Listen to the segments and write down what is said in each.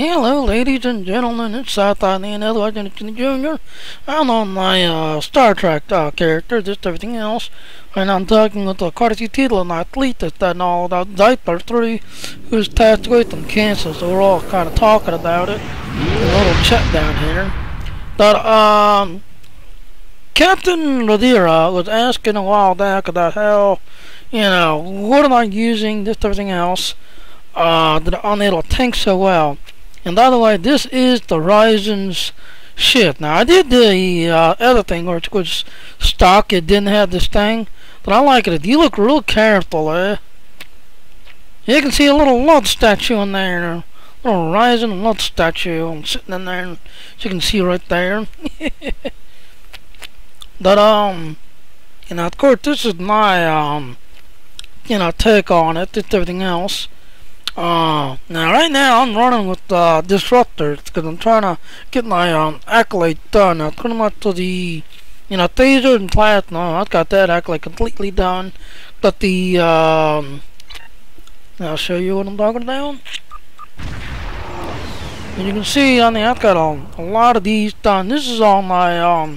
Hello, ladies and gentlemen, it's Tholian, otherwise known as Jr. I'm on my Star Trek character, just everything else, and I'm talking with the courtesy title and athlete and all about Dieter III, who's tasked with some cancer, so we're all kind of talking about it. A little chat down here. But, Captain Rodera was asking a while back about how, you know, what am I using, just everything else, that I'm able to tank so well. And by the way, this is the Risian's ship. Now I did the other thing, which was stock. It didn't have this thing, but I like it. If you look real careful, you can see a little Lud statue in there, a little Risian Lud statue sitting in there, as you can see right there. But you know, of course, this is my you know, take on it. It's everything else. Now right now I'm running with disruptors because I'm trying to get my accolade done. I pretty much to the, you know, Taser and Plasma. I've got that accolade completely done. But the I'll show you what I'm talking about. And you can see on the I've got a lot of these done. This is all my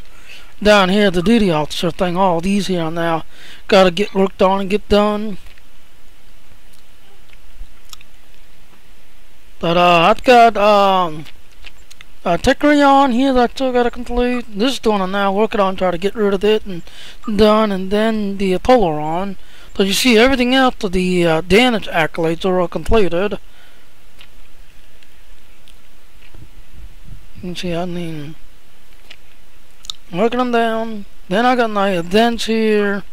down here the duty officer thing. All these here now gotta get worked on and get done. But I've got Trill here that I still gotta complete. This is the one I'm now working on, trying to get rid of it and done, and then the Tholians. So you see everything else to the damage accolades are all completed. You can see I mean working them down. Then I got my events here.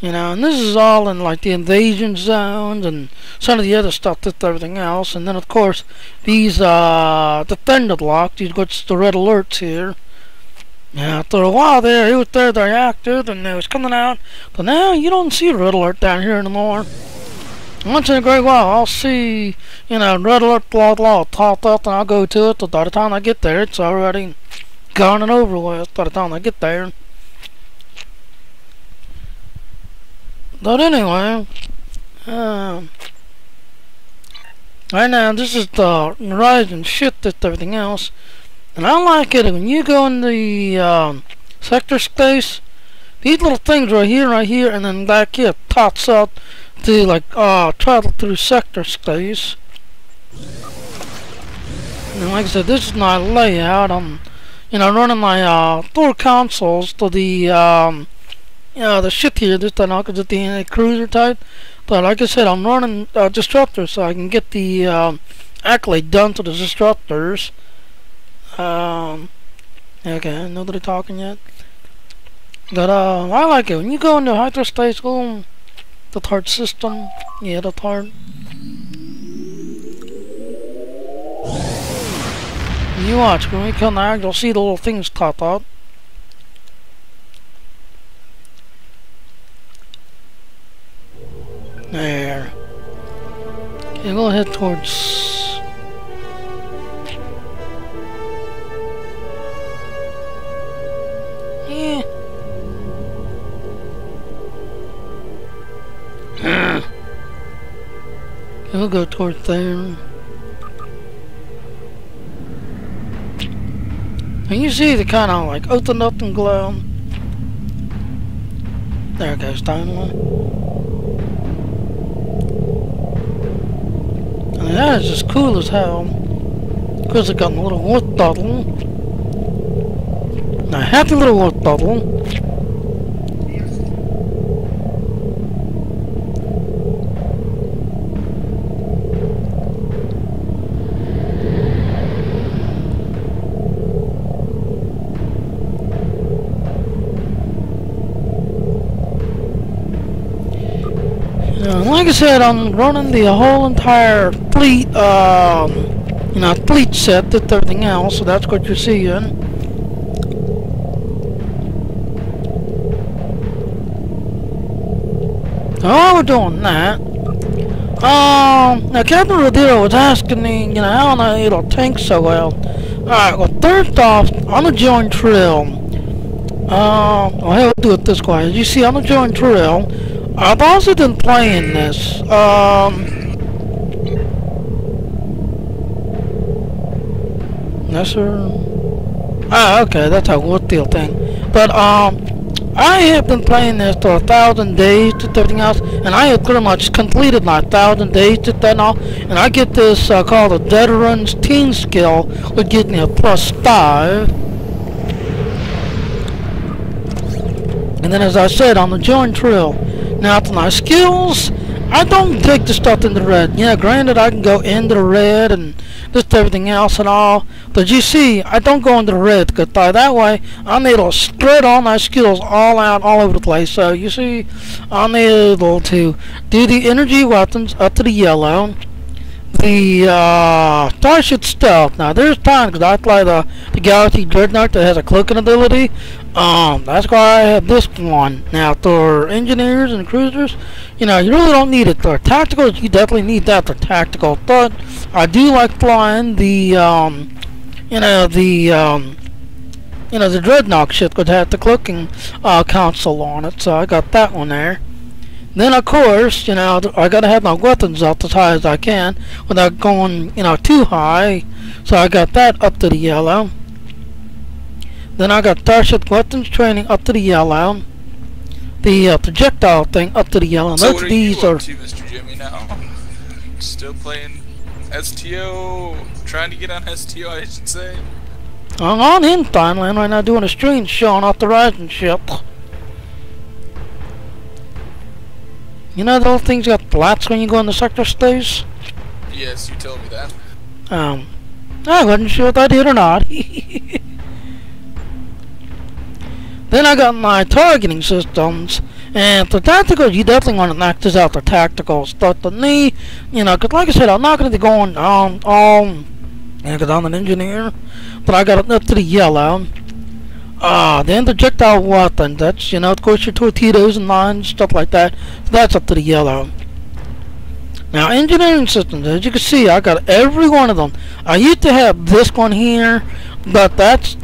You know, and this is all in like the invasion zones and some of the other stuff, that's everything else. And then of course these defender blocks, these got the red alerts here. Now after a while there it was there they active and it was coming out. But now you don't see red alert down here anymore. Once in a great while I'll see, you know, red alert blah blah popped up and I'll go to it, but by the time I get there it's already gone and over with by the time I get there. But anyway, right now this is the Risian shit, that's everything else, and I like it when you go in the sector space. These little things right here, and then back here pops up to like travel through sector space. And like I said, this is my layout. I'm, you know, running my door consoles to the yeah, the ship here, this time I could get the cruiser type, but like I said, I'm running disruptors so I can get the accolade done to the disruptors. Okay, nobody talking yet. But I like it when you go into hyperspace. Oh, the TARD system, yeah, the TARD. You watch when we come out, you'll see the little things pop up. There. Okay, we'll head towards. Yeah. Okay, we'll go towards there. And you see the kind of like open up and glow. There it goes, dynamite. That is just cool as hell. Because I got a little water bottle. And a happy little water bottle. Like I said, I'm running the whole entire fleet, you know, fleet set, that's everything else, so that's what you're seeing. Oh, we're doing that. Now Captain Rodera was asking me, you know, how am I able to tank so well? Alright, well, first off, I'm gonna join Trill. Well, hell, do it this way. As you see, I'm gonna join Trill. I've also been playing this. That's ah, okay, that's a good deal thing. But I have been playing this for 1,000 days to 13 hours, and I have pretty much completed my 1,000 days to 13 hours, and I get this called the Veterans Team skill, which gives me a +5. And then, as I said, I'm a join Trill. Now to my skills, I don't take the stuff in the red. Yeah, granted, I can go into the red and just everything else and all. But you see, I don't go into the red, because that way I'm able to spread all my skills all out all over the place. So you see, I'm able to do the energy weapons up to the yellow. The starship stealth. Now there's times because I play the Galaxy Dreadnought that has a cloaking ability. That's why I have this one. Now for engineers and cruisers, you know, you really don't need it. For tactical, you definitely need that for tactical. But I do like flying the the Dreadnought ship that has the cloaking console on it. So I got that one there. Then, of course, you know, I gotta have my weapons up as high as I can without going, you know, too high. So I got that up to the yellow. Then I got Starship Weapons Training up to the yellow. The projectile thing up to the yellow. So what are you up to, Mr. Jimmy, now? Still playing STO? Trying to get on STO, I should say. I'm on in Thailand right now doing a stream showing off the Rising ship. You know those things got blacks when you go in the sector space? Yes, you told me that. I wasn't sure if I did or not. Then I got my targeting systems. And for tacticals, you definitely want to knock this out for tacticals. But for me, you know, because like I said, I'm not going to be going because I'm an engineer. But I got it up to the yellow. Then projectile weapon, that's, you know, of course your torpedoes and mines, stuff like that. So that's up to the yellow. Now engineering systems, as you can see, I got every one of them. I used to have this one here, but that's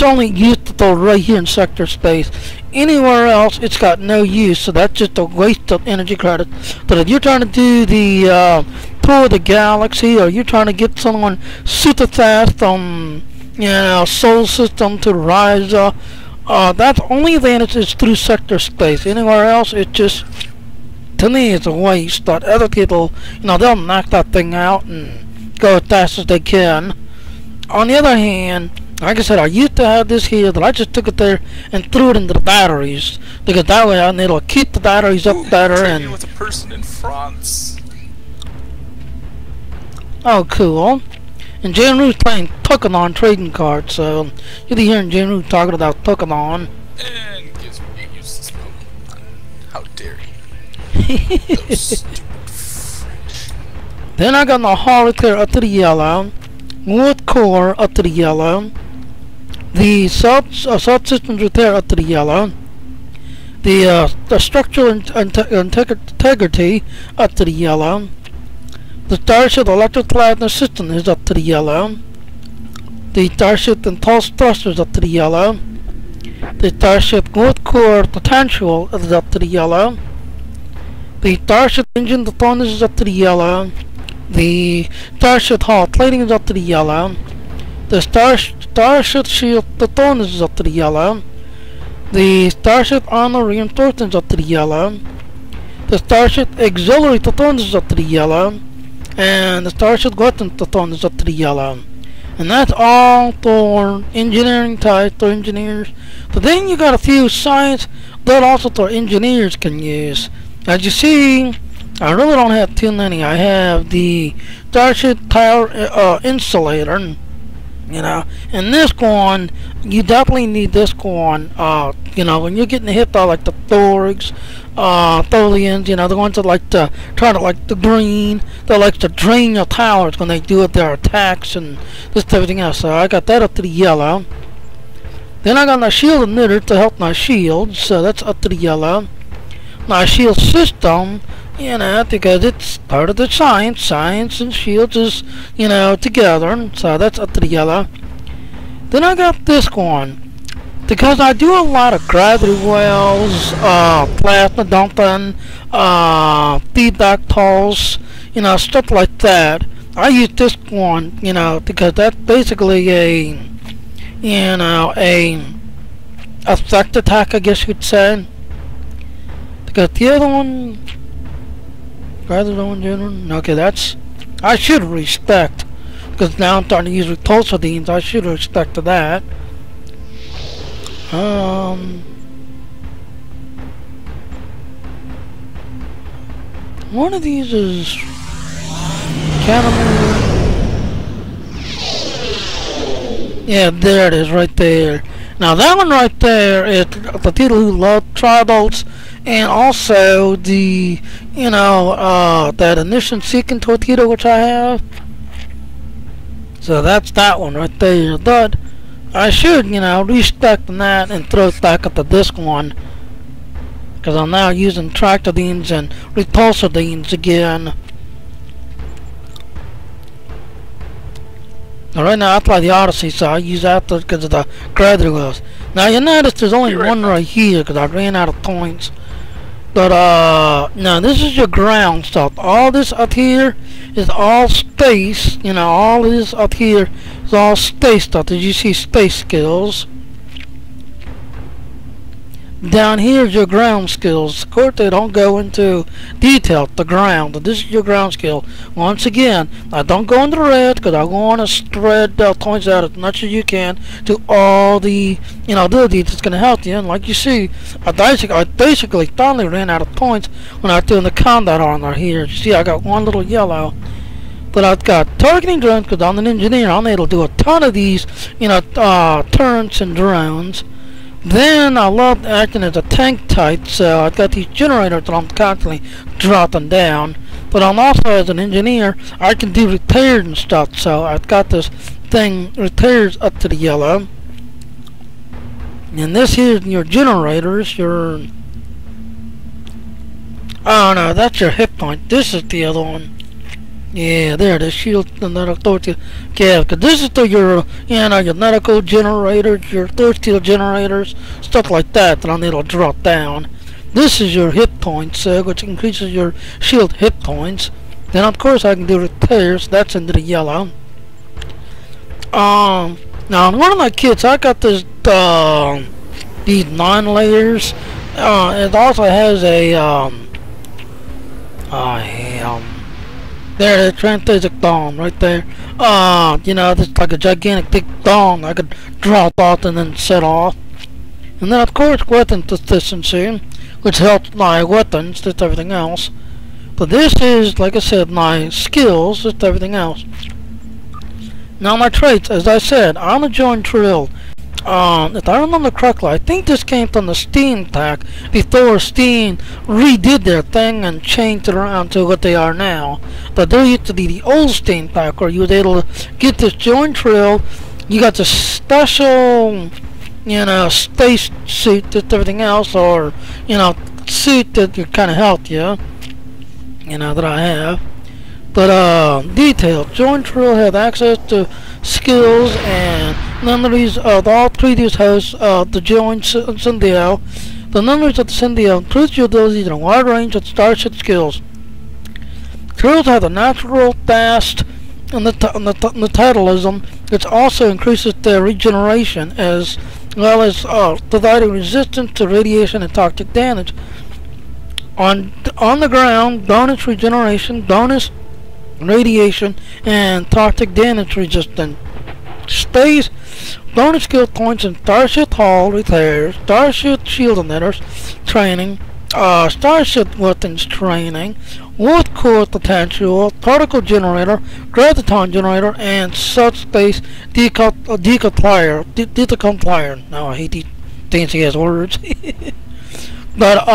only used to throw right here in sector space. Anywhere else, it's got no use, so that's just a waste of energy credit. But if you're trying to do the tour of the galaxy, or you're trying to get someone super fast on, you know, Soul System to Ryza, that's only advantage is through sector space. Anywhere else, it just, to me, it's a waste. But other people, you know, they'll knock that thing out and go as fast as they can. On the other hand, like I said, I used to have this here, but I just took it there and threw it into the batteries, because that way I need to keep the batteries up. Ooh, better. And with a person in France. Oh, cool. And Janru's playing Pokemon trading cards, so you'll be hearing Janru talking about Pokemon. And gives me useless Pokemon. How dare you? Those stupid French. Then I got my Holoclear up to the yellow, Wood Core up to the yellow, the subsystems repair up to the yellow, the structural integrity up to the yellow. The Starship Electrocladness System is up to the yellow. The Starship Impulse Thruster is up to the yellow. The Starship Wood Core Potential is up to the yellow. The Starship Engine Deployment is up to the yellow. The Starship Hull Plating is up to the yellow. The Starship Shield Deployment is up to the yellow. The Starship Armor Reinforcement is up to the yellow. The Starship Auxiliary Deployment is up to the yellow. And the Starship Weapons is up to the yellow. And that's all for engineering type for engineers. But then you got a few science that also for engineers can use. As you see, I really don't have too many. I have the Starship Tower Insulator, you know, and this one, you definitely need this one, you know, when you're getting hit by like the Borgs, Tholians, you know, the ones that like to try to like the green, that likes to drain your towers when they do their attacks and just everything else. So I got that up to the yellow. Then I got my shield emitter to help my shield, so that's up to the yellow. My shield system, you know, because it's part of the science and shields is, you know, together, so that's up to the yellow. Then I got this one. Because I do a lot of gravity wells, plasma dumping, feedback pulse, you know, stuff like that. I use this one, you know, because that's basically a, you know, a effect attack, I guess you'd say. Because the other one, okay, that's, I should respect, because now I'm starting to use repulsodines, I should respect that. One of these is cannibal. Yeah, there it is, right there. Now that one right there is the people who love tribals, and also the, you know, that ignition seeking torpedo which I have. So that's that one right there. But I should, you know, respect that and throw it back up to this one, because I'm now using tractodines and repulsodines again. Now right now I play the Odyssey, so I use that because of the graduates. Now you notice there's only one right here because I ran out of points. But now this is your ground stuff. All this up here is all space. You know, all this up here is all space stuff. Did you see space skills? Down here is your ground skills. Of course they don't go into detail, the ground, but this is your ground skill. Once again, I don't go into red because I want to spread points out as much as you can to all the, you know, abilities that's going to help you. And like you see, I basically finally ran out of points when I was doing the combat armor here. You see, I got one little yellow. But I've got targeting drones because I'm an engineer. I'm able to do a ton of these, you know, turrets and drones. Then I love acting as a tank type, so I've got these generators that I'm constantly dropping down. But I'm also, as an engineer, I can do repairs and stuff, so I've got this thing, repairs up to the yellow. And this here's your generators, your... Oh no, that's your hit point. This is the other one. Yeah, there, the shield and the torpedo. Yeah, because this is the, you know, your medical generators, your torpedo generators, stuff like that that I need to drop down. This is your hit points, which increases your shield hit points. Then, of course, I can do repairs. That's into the yellow. Now, one of my kids, I got this, these 9 layers. It also has a, there, the transtasic dome right there. You know, it's like a gigantic big dome I could drop off and then set off. And then, of course, weapon consistency, which helps my weapons, just everything else. But this is, like I said, my skills, just everything else. Now, my traits, as I said, I'm a joined Trill. If I remember correctly, I think this came from the Steam pack before Steam redid their thing and changed it around to what they are now. But there used to be the old Steam pack where you was able to get this joint Trill. You got the special, you know, space suit that everything else, or, you know, suit that kind of helped you, you know, that I have. But detail, joint Trill had access to skills and memories of all previous hosts of the joint Syndio. The memories of the Syndio includes your abilities in a wide range of starship skills. Trills have a natural fast and the vitalism, which also increases their regeneration as well as providing resistance to radiation and toxic damage. On the ground, bonus regeneration, bonus radiation, and toxic damage resistance. Space, bonus skill points in starship hull repairs, starship shield emitters training, starship weapons training, warp core potential, particle generator, graviton generator, and subspace decouplier. Now I hate these fancy ass words. But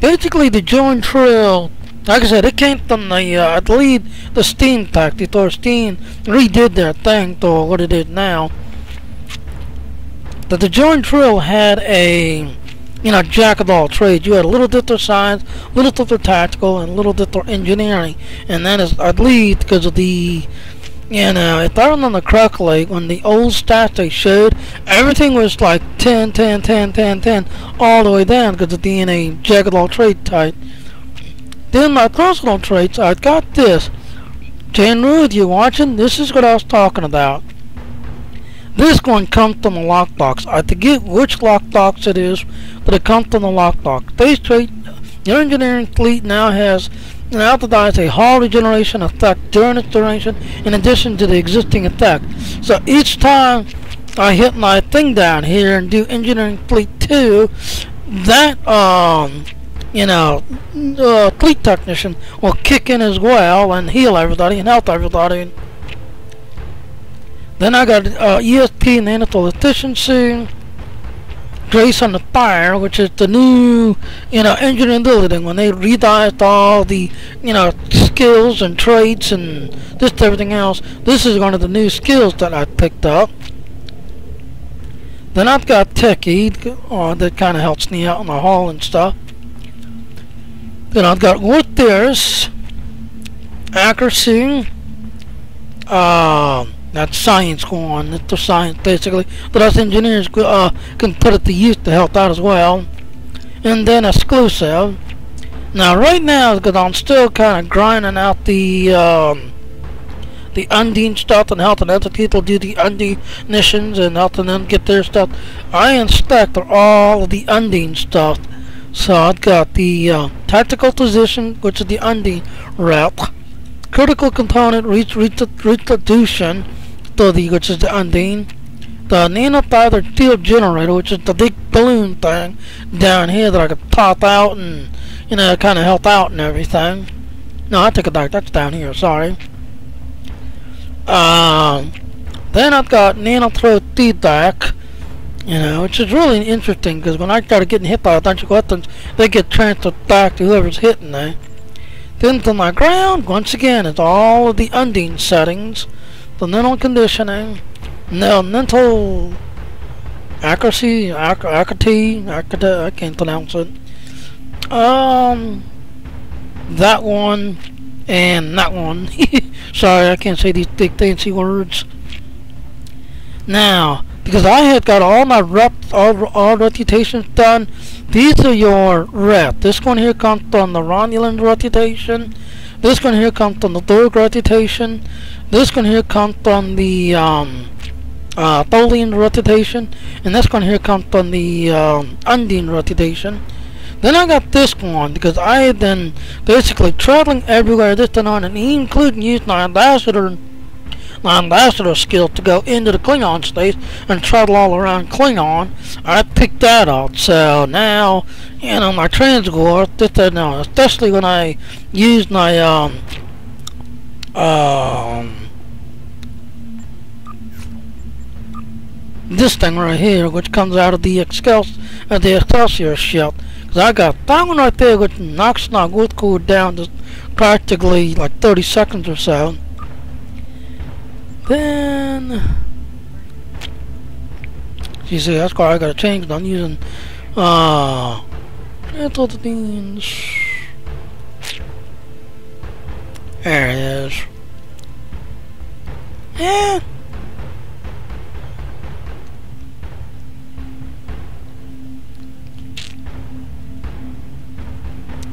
basically the joint Trill, like I said, it came from the, I believe, the Steam pack, before Steam redid their thing to what it is now. But the joint Trill had a, you know, jack of all trades. You had a little bit of science, a little bit of tactical, and a little bit of engineering. And that is, I believe, because of the, you know, if I remember correctly, when the old stats they showed, everything was like 10, 10, 10, 10, 10, all the way down because of the DNA jack of all trade type. Then my personal traits, I got this. Jane Ruth, you watching? This is what I was talking about. This one comes from a lockbox. I forget which lockbox it is, but it comes from the lockbox. They straight, your engineering fleet now has an aldehyde, a hull regeneration effect during its duration, in addition to the existing effect. So each time I hit my thing down here and do engineering fleet 2, that fleet technician will kick in as well and heal everybody and help everybody. Then I got ESP and Anatol efficiency, Grace on the Fire, which is the new, engineering building when they revised all the, skills and traits and just everything else. This is one of the new skills that I picked up. Then I've got Techie, that kind of helps me out in the hall and stuff. Then I've got Warfares, Accuracy, that's science going on, that's the science basically, but us engineers can put it to use to help out as well. And then Exclusive. Now right now, because I'm still kind of grinding out the Undine stuff and helping other people do the Undine missions and helping them get their stuff, I inspect all of the Undine stuff. So I've got the tactical position, which is the Undine rep, critical component reduction, which is the Undine, the nanofibers field generator, which is the big balloon thing down here that I could pop out and kind of help out and everything. No, I take it back. That's down here. Sorry. Then I've got nanothrow feedback, which is really interesting because when I started getting hit by a bunch of weapons, they get transferred back to whoever's hitting them. Then to my ground, once again, it's all of the Undine settings. The mental conditioning, no mental accuracy, I can't pronounce it. That one and that one. Sorry, I can't say these big fancy words. Now, because I had got all my reps, all reputations done, these are your rep. This one here comes from the Romulan reputation. This one here comes from the Borg reputation. This one here comes from the Tholian reputation. And this one here comes from the Undine reputation. Then I got this one because I had been basically traveling everywhere this and on, and including using my ambassador skill to go into the Klingon space and travel all around Klingon. I picked that up, so now, my transgore, especially when I used my, this thing right here, which comes out of the Excelsior ship, because I got that one right there, which knocks my wood cool down to practically like 30 seconds or so. Then you see that's why I gotta change. I'm using little things. There it is. Yeah.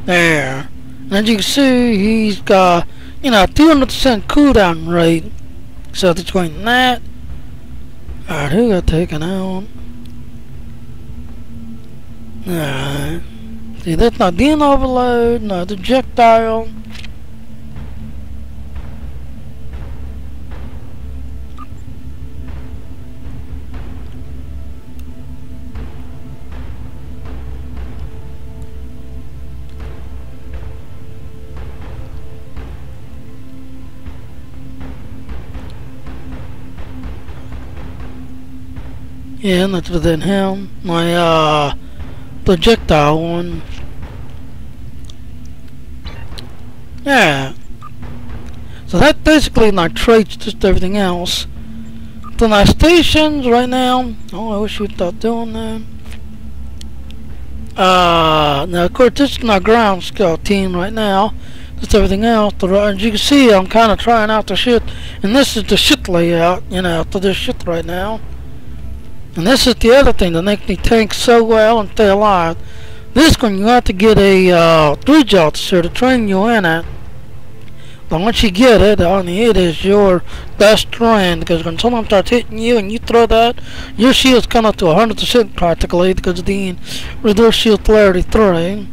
There. And as you can see, he's got 200% cooldown rate. So between that, alright, who got taken out? Alright. See, that's not being overload, no projectile. Yeah, that's within him. My projectile one. Yeah. So that's basically my traits, just everything else. So my stations right now. Oh, I wish we'd stop doing that. Now of course this is my ground scale team right now. Just everything else. As you can see, I'm kind of trying out the shit, and this is the shit layout, for this shit right now. And this is the other thing that makes me tank so well and stay alive. This one you have to get a 3 jolt to train you in it. But once you get it, all you need is your best friend, because when someone starts hitting you and you throw that, your shield's come up to 100% practically, because then reduce shield polarity 3.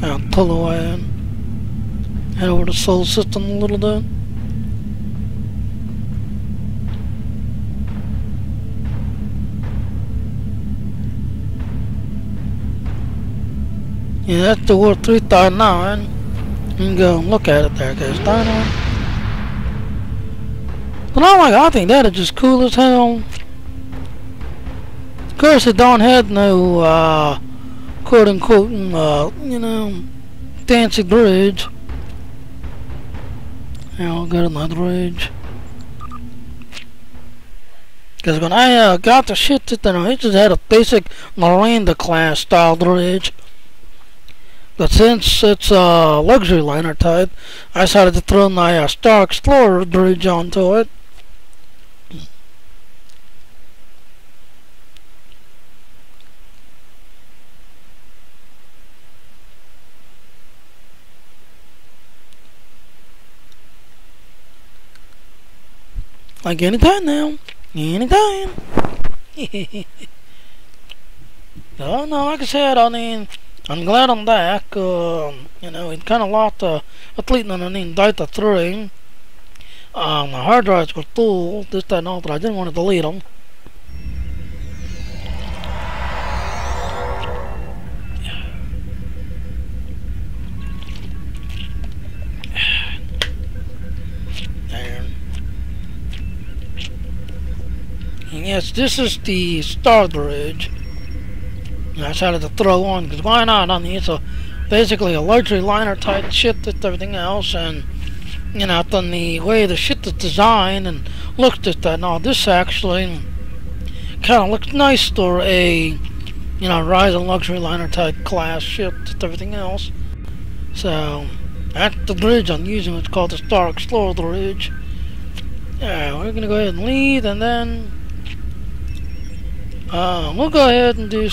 I'll pull away and head over to solar system a little bit. Yeah, that's the War 339. You can go and look at it there, guys. But oh my god, I think that is just cool as hell. Of course, it don't have no, quote unquote, you know, fancy bridge. Yeah, I'll go to another bridge. Because when I got the shit that it just had a basic Miranda class style bridge. But since it's a luxury liner type, I decided to throw my Star Explorer bridge onto it. Like anytime now. Anytime. Oh no, like I said, I mean, I'm glad I'm back. You know, it kind of locked at least on the name Dieter III. My hard drives were full, this, that, and all, but I didn't want to delete them. There. And yes, this is the Star Bridge. I decided to throw on because why not? I mean, it's a basically a luxury liner type ship with everything else, and you know, then the way the ship is designed and looked at that and all, this actually kind of looks nice for a, you know, rising luxury liner type class ship with everything else. So that's the bridge I'm using. It's called the Star Explorer bridge. Yeah, we're gonna go ahead and leave, and then we'll go ahead and do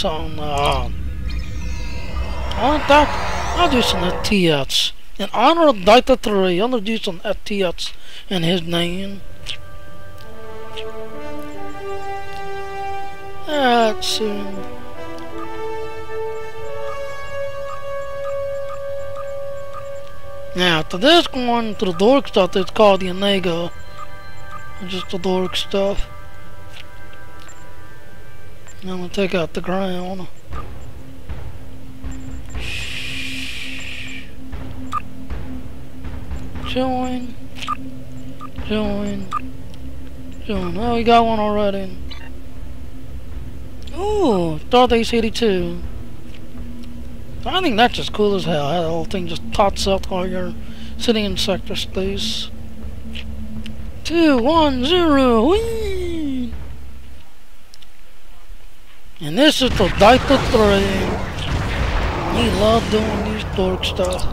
I'll do some FTS. In honor of Dieter III, I'm gonna do some FTS in his name. Let's see. Now, to this one, to the dork stuff, it's called the Onego. Just the dork stuff. I'm gonna take out the ground. Join. Join. Join. Oh, we got one already. Ooh, Star Explorer. I think that's just cool as hell. That whole thing just pops up while you're sitting in sector space. 210. Whee! And this is for Dieter III. We love doing these dork stuff.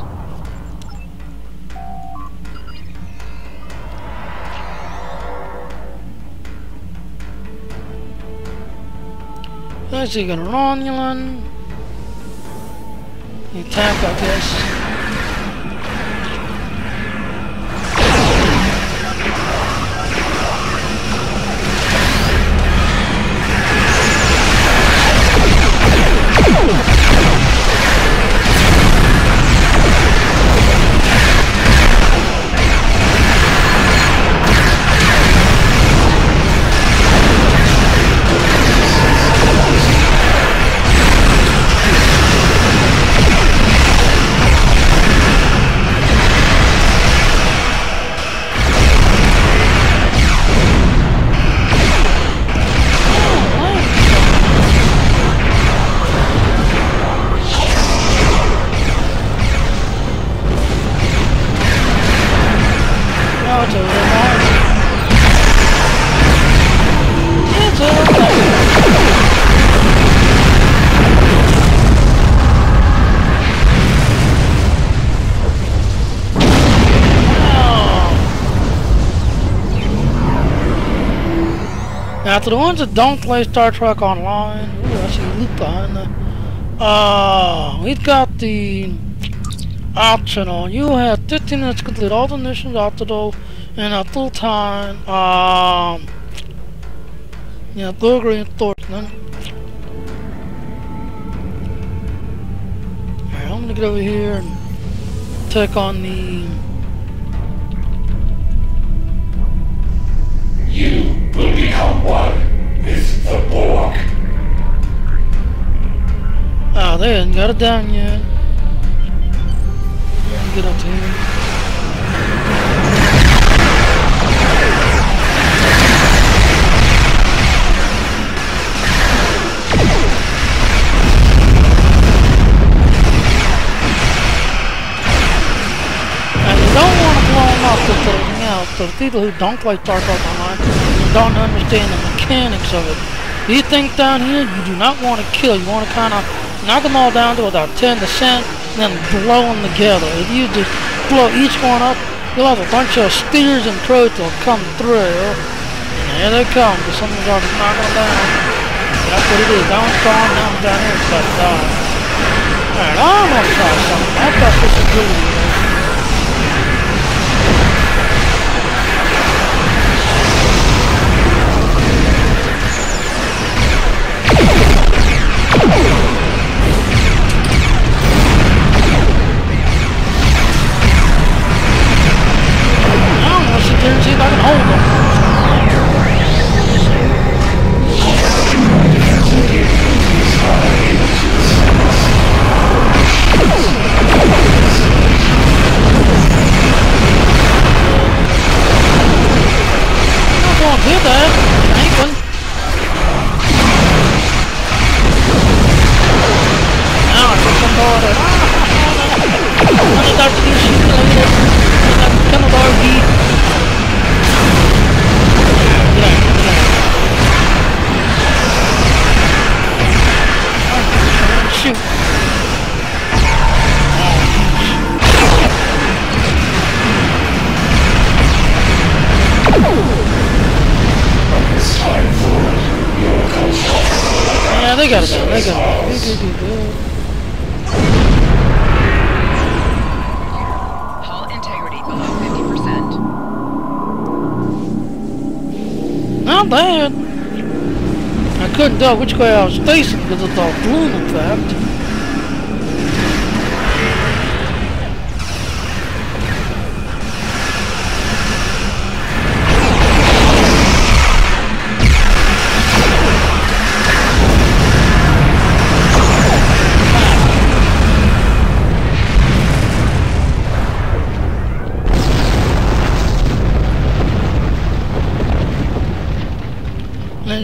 Let's see, got a Romulan. Attack, I guess. Now, to the ones that don't play Star Trek Online, ooh, I see a loop behind that. We've got the optional. You have 15 minutes to complete all the missions optional in a full time. Yeah, blue, green, Thornton. Alright, I'm gonna get over here and take on the. You will become one with the Borg. Ah, oh, they haven't got it down yet. Let me get up to here. So the people who don't play Star Trek Online and don't understand the mechanics of it, you think down here you do not want to kill. You want to kind of knock them all down to about 10%, and then blow them together. If you just blow each one up, you'll have a bunch of spears and crows that'll come through. And here they come, because someone's already knocking them down. That's what it is. That one's gone, that one's down here, it's like dying. Alright, I'm going to try something. I thought this was really. Which way I was facing because it's all bloom in fact.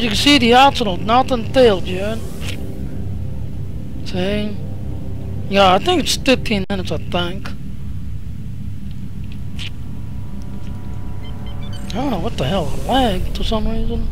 You can see the arsenal, nothing failed yet. See? Yeah, I think it's 15 minutes, I think. I don't know what the hell, it lagged for some reason.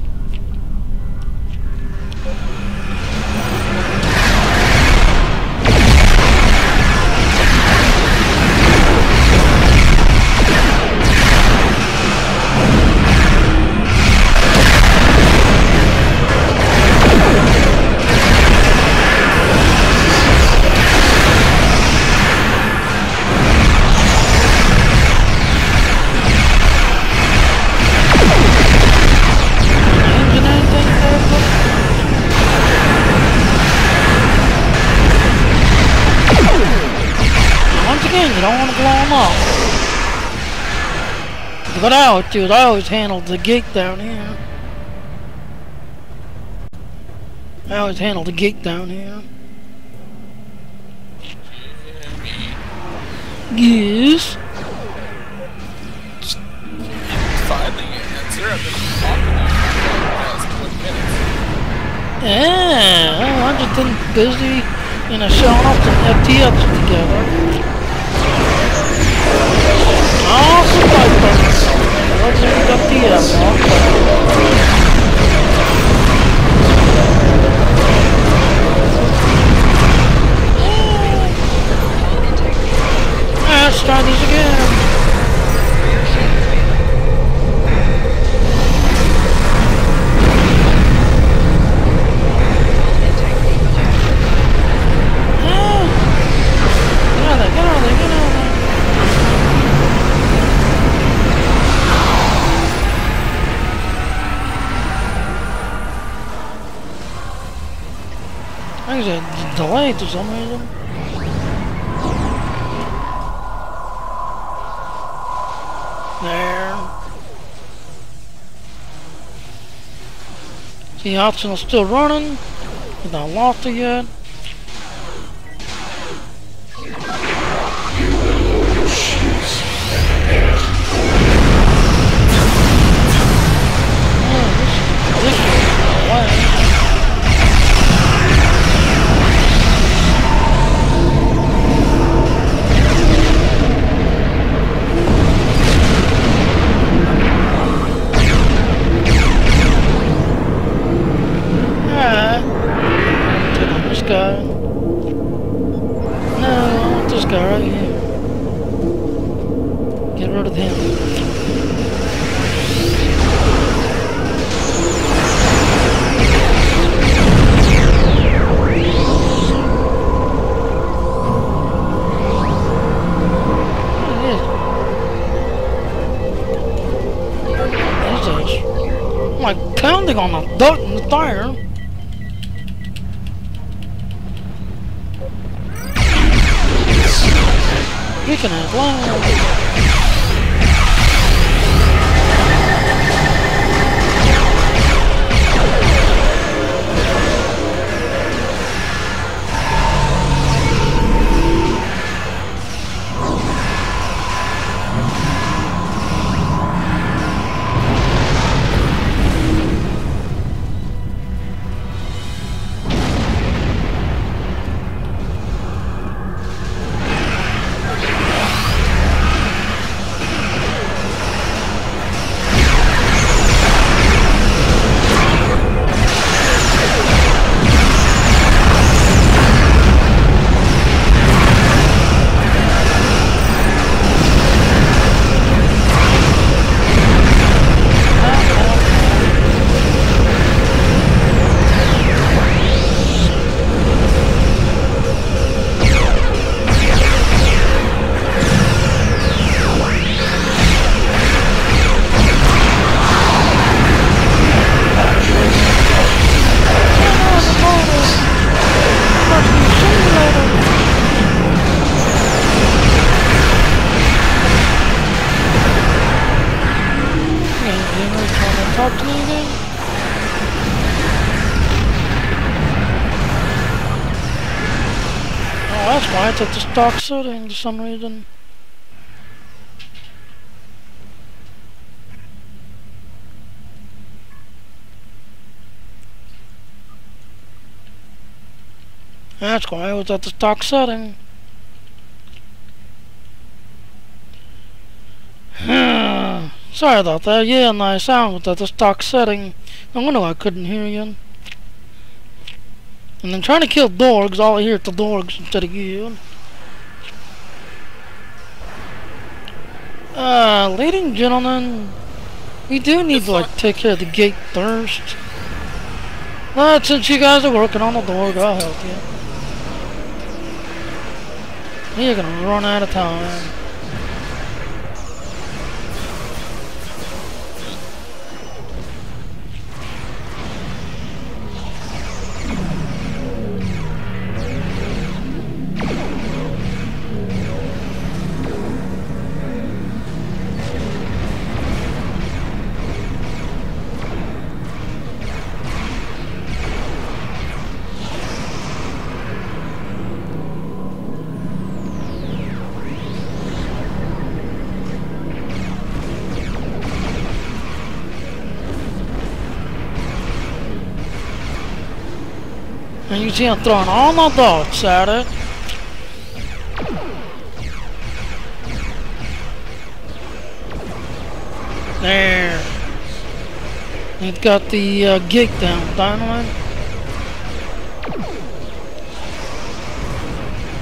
But I always handled the gate down here. Yes. Finally, I've been talking about it for the last 20 minutes. Yeah, I've just been busy, you know, showing off some FTLs together. Oh, super. Let's try this again. away for some reason. There. The option's still running. It's not lost it yet. On a duck in the tire. We can have at the stock setting for some reason. That's why I was at the stock setting. Sorry about that. Yeah, my sound was at the stock setting. No wonder I couldn't hear you. And I'm trying to kill Dorgs, all I hear is the Dorgs instead of you. Ladies and gentlemen, we do need to like take care of the gate first. But since you guys are working on the Dorg, I'll help you. You're gonna run out of time. And you see him throwing all my dogs at it. There. He's got the gate down with dynamite.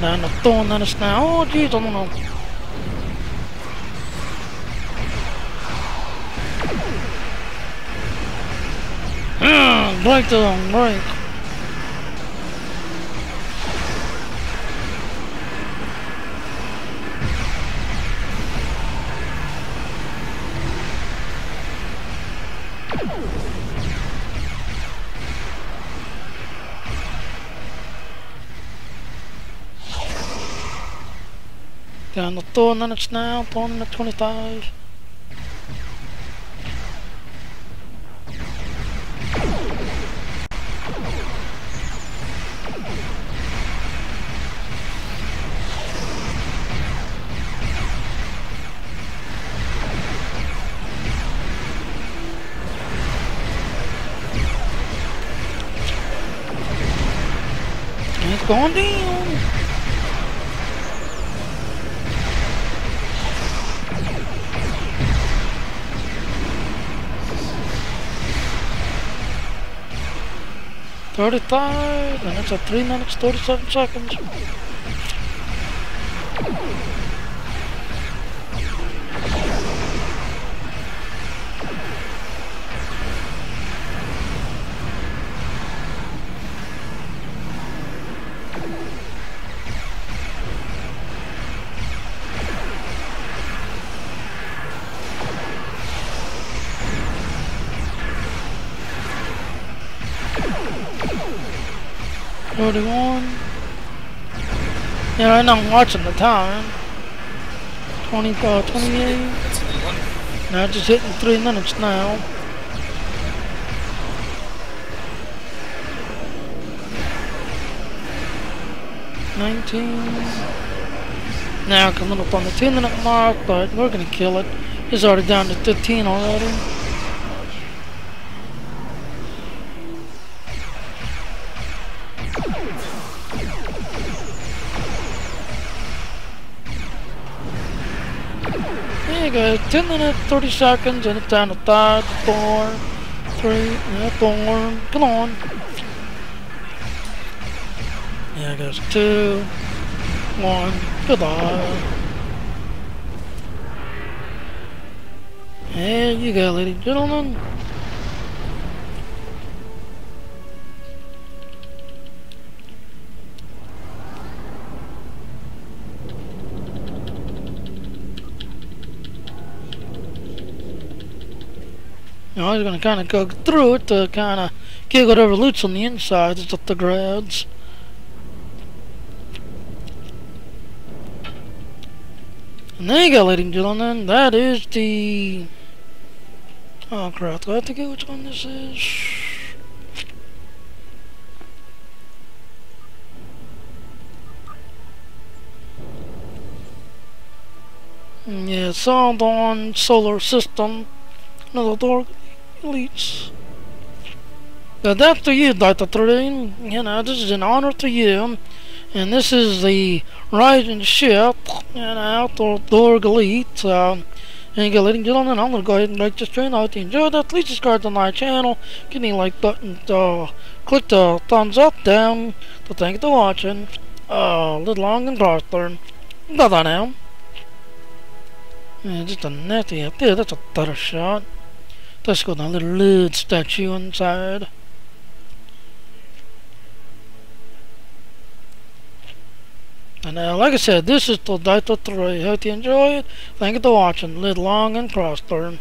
Down the thorn that is now. Oh, jeez, I don't know. Break to them, break. Going to 4 minutes now, 4 minute 25. Going down. $35, and it's at 3 minutes 37 seconds. Yeah, right now I'm watching the time. 28. Now just hitting 3 minutes now. Now coming up on the 2 minute mark, but we're gonna kill it. It's already down to 15 already. There you go, 10 minutes, 30 seconds, and it's down to 5, 4, 3, and 4, come on. There it goes, 2, 1, goodbye. There you go, ladies and gentlemen. You know, I was going to kind of go through it to kind of get whatever loot's on the inside that's up the grabs. And there you go, ladies and gentlemen. That is the... Oh, crap. Do I have to get which one this is? Yeah, it's all on solar system. Another door. Elites. But that's to you, Dieter III. You know, this is an honor to you. And this is the rising ship, you know, Borg elite. And ladies and gentlemen, I'm going to go ahead and like this train. I hope you enjoyed that. Please subscribe to my channel. Give me a like button. Click the thumbs up down. So thank you for watching. Live long and prosper. Bye-bye now. Man, just a natty up there. That's a better shot. Let's go down a little lid statue inside. And now, like I said, this is the Dieter III. Hope you enjoy it. Thank you for watching. Live long and prosper.